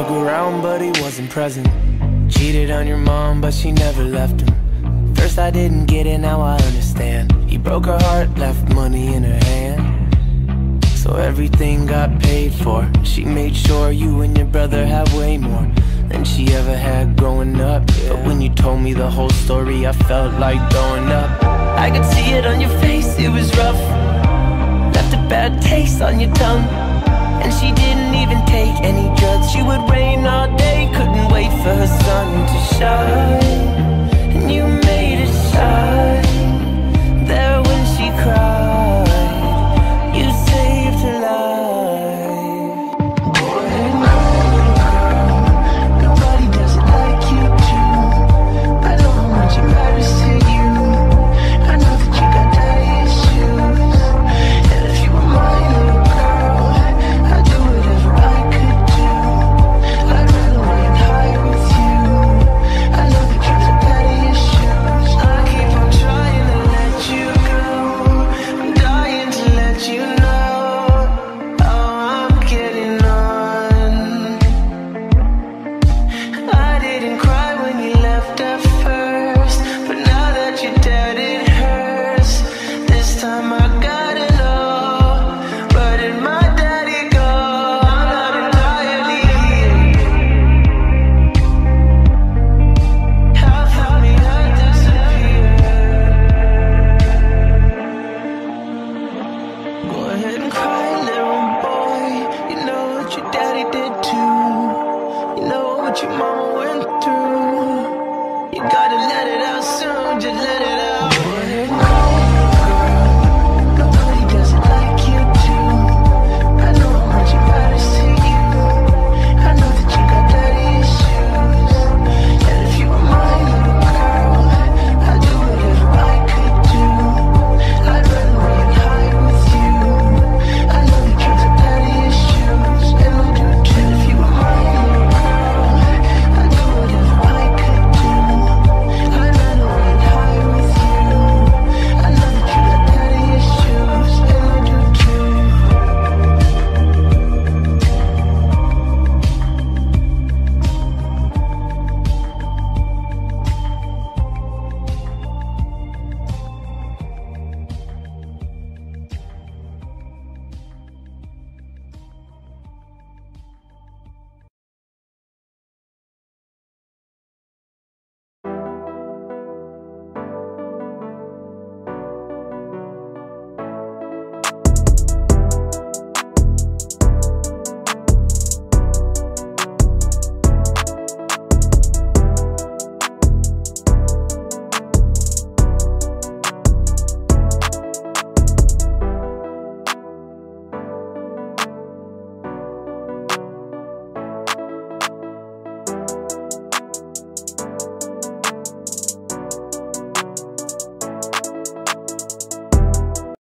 Stuck around but he wasn't present. Cheated on your mom but she never left him. First I didn't get it, now I understand. He broke her heart, left money in her hand. So everything got paid for. She made sure you and your brother had way more than she ever had growing up. But when you told me the whole story, I felt like throwing up. I could see it on your face, it was rough. Left a bad taste on your tongue. And she didn't even take any drugs. She would rain all day, couldn't wait for her sun to shine. And you made it shine there when she cried. You saved her life. Boy, your body doesn't like you too. I know how much it matters to you. I know that you got daddy issues. And if you were my little girl, your mama went through. You gotta let it out soon, just let it out.